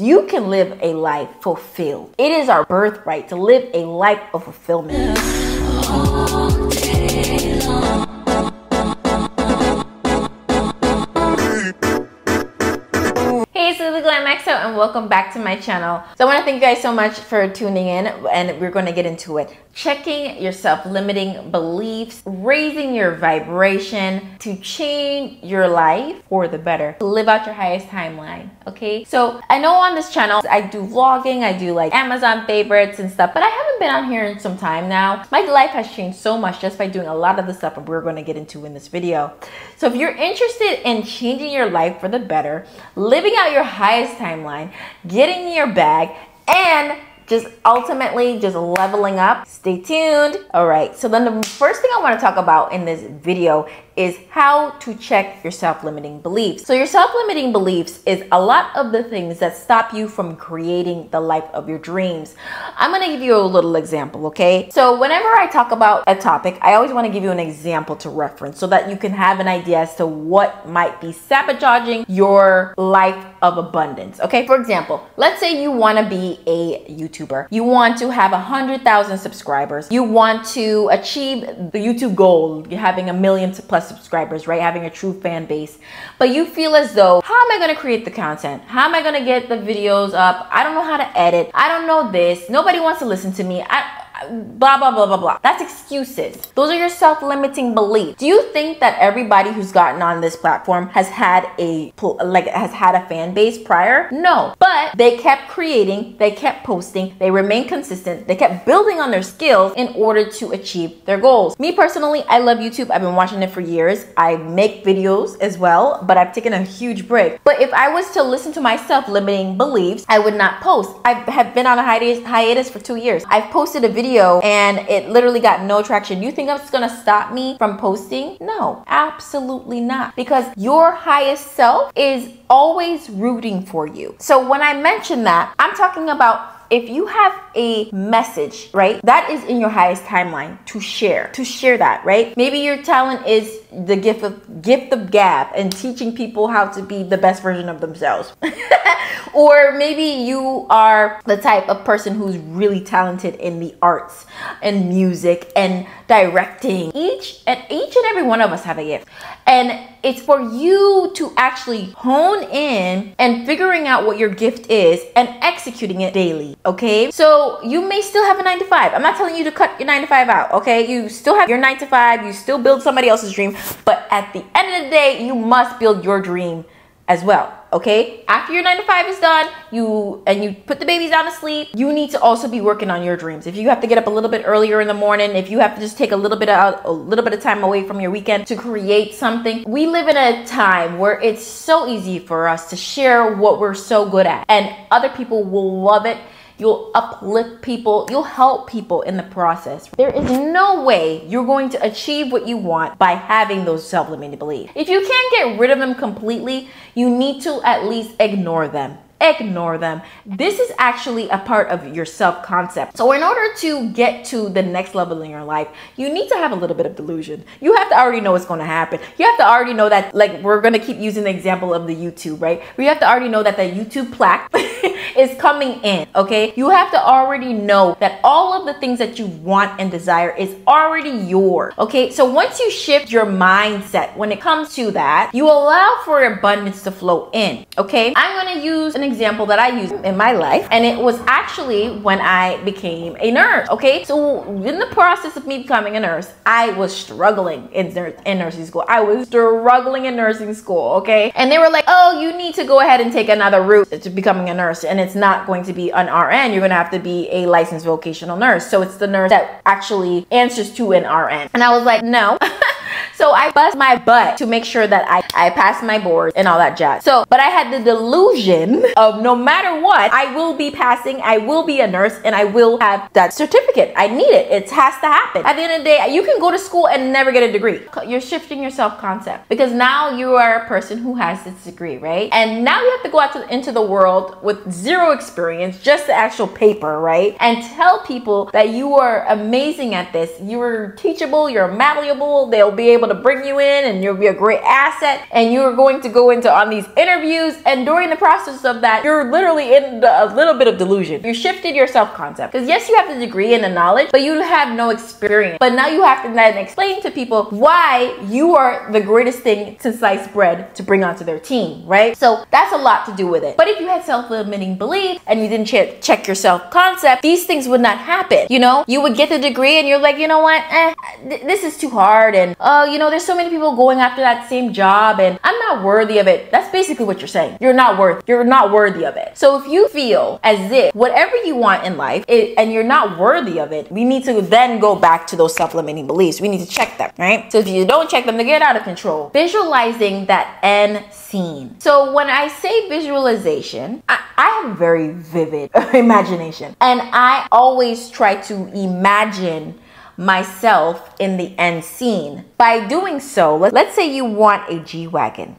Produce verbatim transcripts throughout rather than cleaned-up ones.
you can live a life fulfilled. It is our birthright to live a life of fulfillment. All day long. Maxo, and welcome back to my channel. So I want to thank you guys so much for tuning in, and we're going to get into it. Checking yourself, limiting beliefs, raising your vibration to change your life for the better, to live out your highest timeline. Okay, so I know on this channel I do vlogging, I do like Amazon favorites and stuff, but I haven't been on here in some time now. My life has changed so much just by doing a lot of the stuff that we're going to get into in this video. So if you're interested in changing your life for the better, living out your highest timeline, getting your bag, and just ultimately just leveling up, stay tuned. All right, so then the first thing I want to talk about in this video is how to check your self-limiting beliefs. So your self-limiting beliefs is a lot of the things that stop you from creating the life of your dreams. I'm gonna give you a little example, okay? So whenever I talk about a topic, I always wanna give you an example to reference so that you can have an idea as to what might be sabotaging your life of abundance, okay? For example, let's say you wanna be a YouTuber. You want to have one hundred thousand subscribers. You want to achieve the YouTube goal, you're having a million plus subscribers, right? Having a true fan base. But you feel as though, how am I going to create the content? How am I going to get the videos up? I don't know how to edit. I don't know this. Nobody wants to listen to me. I blah, blah, blah, blah, blah. That's excuses. Those are your self-limiting beliefs. Do you think that everybody who's gotten on this platform has had a, like, has had a fan base prior? No, but they kept creating, they kept posting, they remained consistent, they kept building on their skills in order to achieve their goals. Me personally, I love YouTube. I've been watching it for years. I make videos as well, but I've taken a huge break. But if I was to listen to my self-limiting beliefs, I would not post. I have been on a hiatus, hiatus for two years. I've posted a video and it literally got no traction. You think that's gonna stop me from posting? No, absolutely not, because your highest self is always rooting for you. So when I mention that, I'm talking about if you have a message, right, that is in your highest timeline to share, to share that, right? Maybe your talent is the gift of gift of gab and teaching people how to be the best version of themselves. Or maybe you are the type of person who's really talented in the arts and music and directing. Each and each and every one of us have a gift. And it's for you to actually hone in and figuring out what your gift is and executing it daily. Okay, so you may still have a nine to five. I'm not telling you to cut your nine to five out, okay? You still have your nine to five, you still build somebody else's dream, but at the end of the day, you must build your dream as well, okay? After your nine to five is done, you and you put the babies down to sleep, you need to also be working on your dreams. If you have to get up a little bit earlier in the morning, if you have to just take a little bit of a little bit of time away from your weekend to create something. We live in a time where it's so easy for us to share what we're so good at, and other people will love it. You'll uplift people, you'll help people in the process. There is no way you're going to achieve what you want by having those self-limiting beliefs. If you can't get rid of them completely, you need to at least ignore them. Ignore them. This is actually a part of your self-concept. So in order to get to the next level in your life, you need to have a little bit of delusion. You have to already know what's going to happen. You have to already know that, like, we're going to keep using the example of the YouTube, right? We have to already know that the YouTube plaque is coming in, okay? You have to already know that all of the things that you want and desire is already yours, okay? So once you shift your mindset when it comes to that, you allow for abundance to flow in, okay? I'm going to use an example that I used in my life, and it was actually when I became a nurse, okay? So in the process of me becoming a nurse, I was struggling in, in nursing school. I was struggling in nursing school, okay? And they were like, oh, you need to go ahead and take another route to becoming a nurse, and it's not going to be an R N. You're going to have to be a licensed vocational nurse. So it's the nurse that actually answers to an R N. And I was like, no. So I bust my butt to make sure that I, I passed my board and all that jazz. So, but I had the delusion of no matter what, I will be passing, I will be a nurse, and I will have that certificate. I need it. It has to happen. At the end of the day, you can go to school and never get a degree. You're shifting your self-concept because now you are a person who has this degree, right? And now you have to go out to, into the world with zero experience, just the actual paper, right? And tell people that you are amazing at this. You are teachable, you're malleable, they'll be able people to bring you in, and you'll be a great asset, and you're going to go into on these interviews, and during the process of that, you're literally in a little bit of delusion. You shifted your self-concept, because yes, you have the degree and the knowledge, but you have no experience. But now you have to then explain to people why you are the greatest thing since sliced bread to bring onto their team, right? So that's a lot to do with it. But if you had self-limiting beliefs and you didn't ch check your self-concept, these things would not happen. You know, you would get the degree and you're like, you know what, eh, th this is too hard, and oh, uh, you know, there's so many people going after that same job and I'm not worthy of it. That's basically what you're saying. You're not worth, you're not worthy of it. So if you feel as if whatever you want in life it, and you're not worthy of it, we need to then go back to those self-limiting beliefs. We need to check them, right? So if you don't check them, they get out of control. Visualizing that end scene. So when I say visualization, I, I have very vivid imagination, and I always try to imagine myself in the end scene. By doing so, let's say you want a G-Wagon.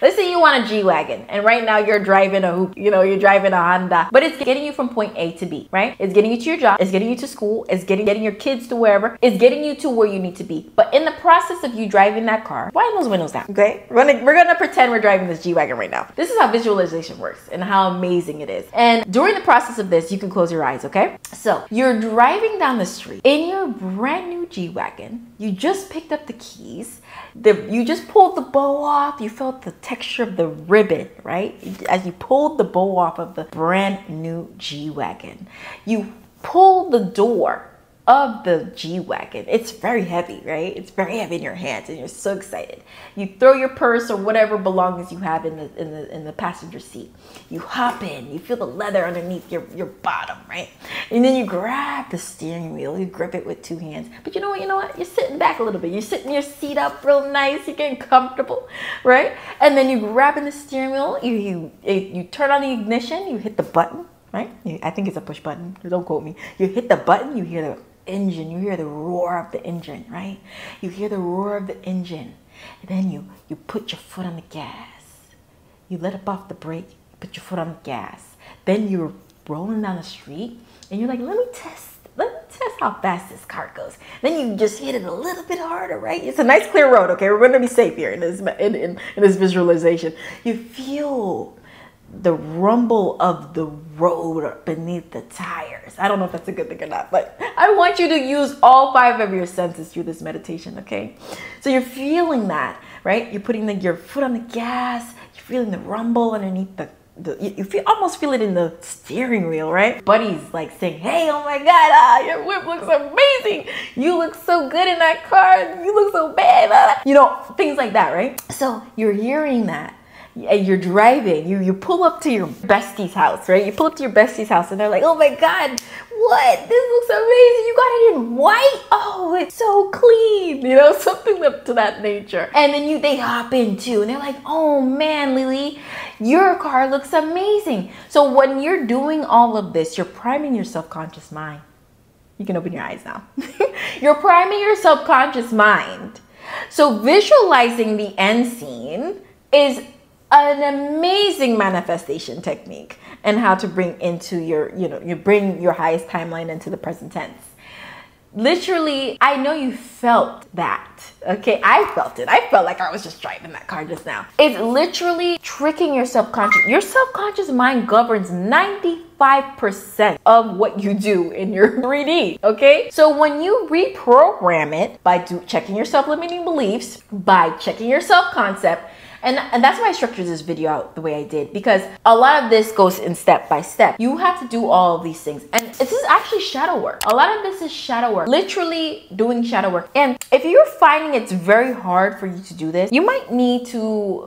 Let's say you want a G-Wagon, and right now you're driving a hoop, you know, you're driving a Honda, but it's getting you from point A to B, right? It's getting you to your job, it's getting you to school, it's getting, getting your kids to wherever, it's getting you to where you need to be. But in the process of you driving that car, wind those windows down, okay? We're gonna, we're gonna pretend we're driving this G-Wagon right now. This is how visualization works and how amazing it is. And during the process of this, you can close your eyes, okay? So you're driving down the street in your brand new G-Wagon, you just picked up the keys, the, you just pulled the bow off, you felt the texture of the ribbon, right? As you pulled the bow off of the brand new G-Wagon, you pulled the door of the G-Wagon. It's very heavy, right? It's very heavy in your hands and you're so excited. You throw your purse or whatever belongings you have in the in the, in the passenger seat. You hop in, you feel the leather underneath your, your bottom, right? And then you grab the steering wheel, you grip it with two hands. But you know what, you know what? You're sitting back a little bit. You're sitting your seat up real nice, you're getting comfortable, right? And then you grab in the steering wheel, you, you, you turn on the ignition, you hit the button, right? I think it's a push button, don't quote me. You hit the button, you hear the engine, you hear the roar of the engine, right? You hear the roar of the engine, and then you you put your foot on the gas, you let up off the brake, put your foot on the gas, then you're rolling down the street and you're like, let me test let me test how fast this car goes. Then you just hit it a little bit harder, right? It's a nice clear road, okay? We're going to be safe here in this in, in, in this visualization. You feel the rumble of the road beneath the tires. I don't know if that's a good thing or not, but I want you to use all five of your senses through this meditation, okay? So you're feeling that, right? You're putting the, your foot on the gas, you're feeling the rumble underneath the, the you, you feel, almost feel it in the steering wheel, right? Buddy's like saying, hey, oh my God, ah, your whip looks amazing. You look so good in that car. You look so bad. Ah. You know, things like that, right? So you're hearing that. You're driving, you, you pull up to your bestie's house, right? You pull up to your bestie's house and they're like, oh my God, what? This looks amazing. You got it in white. Oh, it's so clean. You know, something up to that nature. And then you they hop in too and they're like, oh man, Lily, your car looks amazing. So when you're doing all of this, you're priming your subconscious mind. You can open your eyes now. You're priming your subconscious mind. So visualizing the end scene is an amazing manifestation technique and how to bring into your, you know, you bring your highest timeline into the present tense. Literally, I know you felt that, okay? I felt it. I felt like I was just driving that car just now. It's literally tricking your subconscious. Your subconscious mind governs ninety-five percent of what you do in your three D, okay? So when you reprogram it by do, checking your self-limiting beliefs, by checking your self-concept, And, and that's why I structured this video out the way I did, because a lot of this goes in step by step. You have to do all of these things. And this is actually shadow work. A lot of this is shadow work, literally doing shadow work. And if you're finding it's very hard for you to do this, you might need to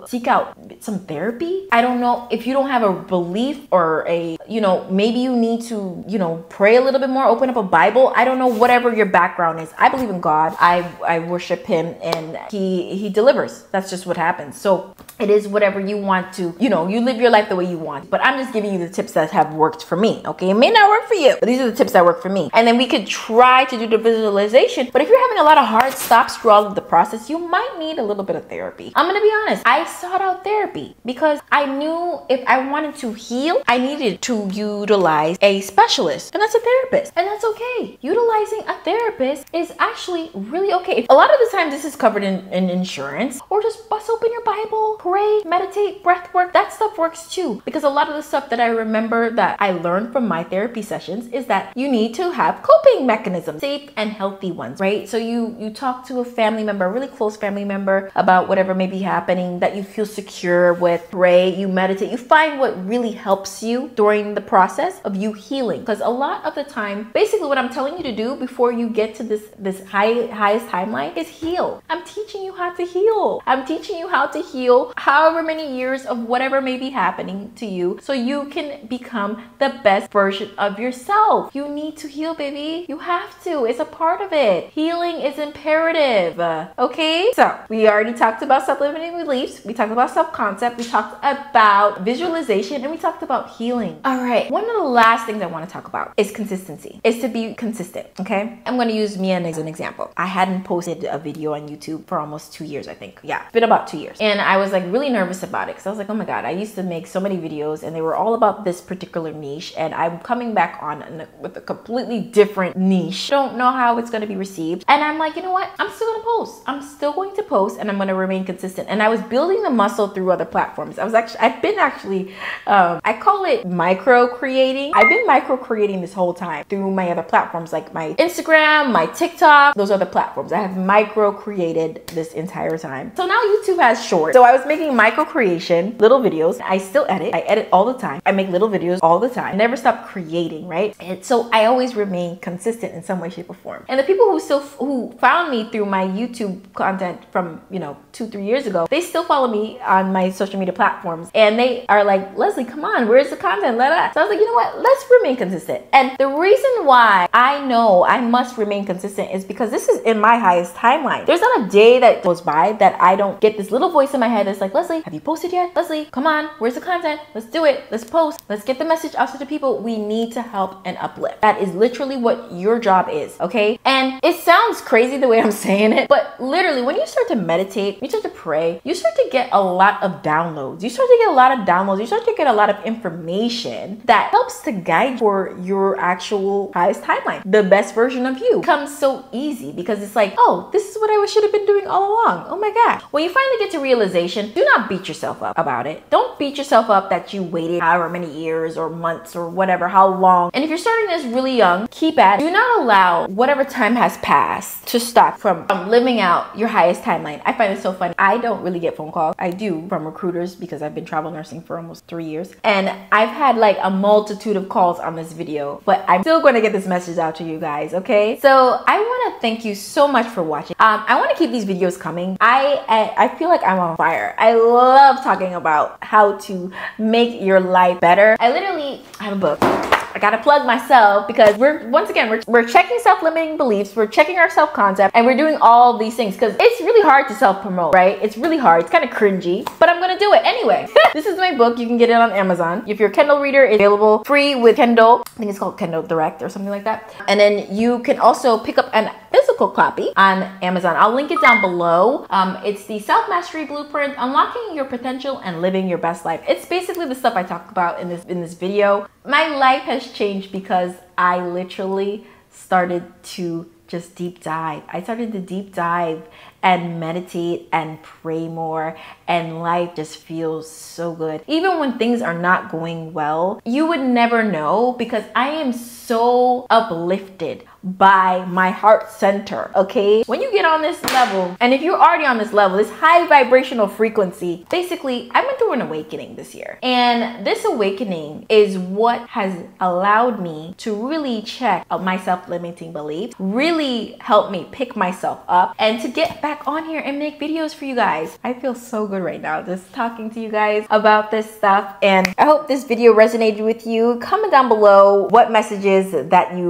seek out some therapy. I don't know if you don't have a belief or a, you know, maybe you need to, you know, pray a little bit more, open up a Bible. I don't know, whatever your background is. I believe in God. I, I worship him and he, he delivers. That's just what happens. So It is whatever you want to, you know, you live your life the way you want. But I'm just giving you the tips that have worked for me, okay? It may not work for you, but these are the tips that work for me. And then we could try to do the visualization, but if you're having a lot of hard stops through all of the process, you might need a little bit of therapy. I'm gonna be honest, I sought out therapy because I knew if I wanted to heal, I needed to utilize a specialist, and that's a therapist, and that's okay. Utilizing a therapist is actually really okay. A lot of the time, this is covered in, in insurance, or just bust open your Bible, pray, meditate, breath work. That stuff works too, because a lot of the stuff that I remember that I learned from my therapy sessions is that you need to have coping mechanisms, safe and healthy ones, right? So you you talk to a family member, a really close family member, about whatever may be happening that you feel secure with. Pray, you meditate, you find what really helps you during the process of you healing, because a lot of the time, basically what I'm telling you to do before you get to this this high highest timeline is heal. I'm teaching you how to heal. I'm teaching you how to heal however many years of whatever may be happening to you, so you can become the best version of yourself. You need to heal, baby. You have to. It's a part of it. Healing is imperative. Uh, okay? So we already talked about self-limiting beliefs. We talked about self-concept. We talked about visualization, and we talked about healing. All right. One of the last things I want to talk about is consistency. It's to be consistent. Okay? I'm going to use me as an example. I hadn't posted a video on YouTube for almost two years, I think. Yeah. It's been about two years. And I was like really nervous about it because I was like, oh my God, I used to make so many videos and they were all about this particular niche, and I'm coming back on with a completely different niche. Don't know how it's going to be received. And I'm like, you know what? I'm still going to post. I'm still going to post and I'm going to remain consistent. And I was building the muscle through other platforms. I was actually, I've been actually, um, I call it micro creating. I've been micro creating this whole time through my other platforms, like my Instagram, my TikTok, those other platforms. I have micro created this entire time. So now YouTube has short. So I was making micro creation, little videos. I still edit. I edit all the time. I make little videos all the time. I never stop creating, right? And so I always remain consistent in some way, shape, or form. And the people who still who found me through my YouTube content from, you know, two, three years ago, they still follow me on my social media platforms. And they are like, Leslie, come on, where's the content? Let us. So I was like, you know what? Let's remain consistent. And the reason why I know I must remain consistent is because this is in my highest timeline. There's not a day that goes by that I don't get this little voice in my head that's like, Leslie, have you posted yet? Leslie, come on, where's the content? Let's do it. Let's post. Let's get the message out to the people. We need to help and uplift. That is literally what your job is, okay? And it sounds crazy the way I'm saying it, but literally when you start to meditate, you start to pray, you start to get a lot of downloads. You start to get a lot of downloads. You start to get a lot of information that helps to guide for your actual highest timeline. The best version of you comes so easy because it's like, oh, this is what I should have been doing all along. Oh my God. When you finally get to realization, do not beat yourself up about it. Don't beat yourself up that you waited however many years or months or whatever, how long. And if you're starting this really young, keep at it. Do not allow whatever time has passed to stop from, from living out your highest timeline. I find it so funny. I don't really get phone calls. I do from recruiters because I've been travel nursing for almost three years. And I've had like a multitude of calls on this video, but I'm still going to get this message out to you guys, okay? So I want to thank you so much for watching. Um, I want to keep these videos coming. I, I, I feel like I'm on fire. I love talking about how to make your life better. I literally have a book. I gotta plug myself because we're, once again, we're, we're checking self-limiting beliefs, we're checking our self-concept, and we're doing all these things because it's really hard to self-promote, right? It's really hard. It's kind of cringy, but I'm gonna do it anyway. This is my book. You can get it on Amazon. If you're a Kindle reader, it's available free with Kindle. I think it's called Kindle Direct or something like that. And then you can also pick up an physical copy on Amazon. I'll link it down below. Um, it's the Self-Mastery Blueprint, Unlocking Your Potential and Living Your Best Life. It's basically the stuff I talk about in this, in this video. My life has changed because I literally started to just deep dive. I started to deep dive and meditate and pray more, and life just feels so good. Even when things are not going well, you would never know because I am so uplifted by my heart center, okay? When you get on this level, and if you're already on this level, this high vibrational frequency, basically, I went through an awakening this year. And this awakening is what has allowed me to really check my self-limiting beliefs, really help me pick myself up, and to get back back on here and make videos for you guys. I feel so good right now just talking to you guys about this stuff, and I hope this video resonated with you. Comment down below what messages that you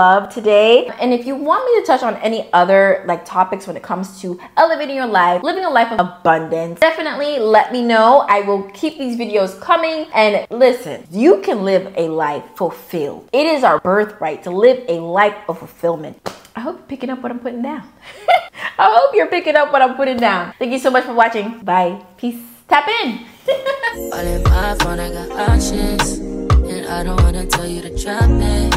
love today, and if you want me to touch on any other like topics when it comes to elevating your life, living a life of abundance, definitely let me know. I will keep these videos coming. And listen, you can live a life fulfilled. It is our birthright to live a life of fulfillment. I hope you're picking up what I'm putting down. I hope you're picking up what I'm putting down. Thank you so much for watching. Bye. Peace. Tap in. All in my phone, I got options, and I don't wanna tell you to drop it,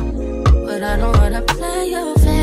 but I don't wanna play your face.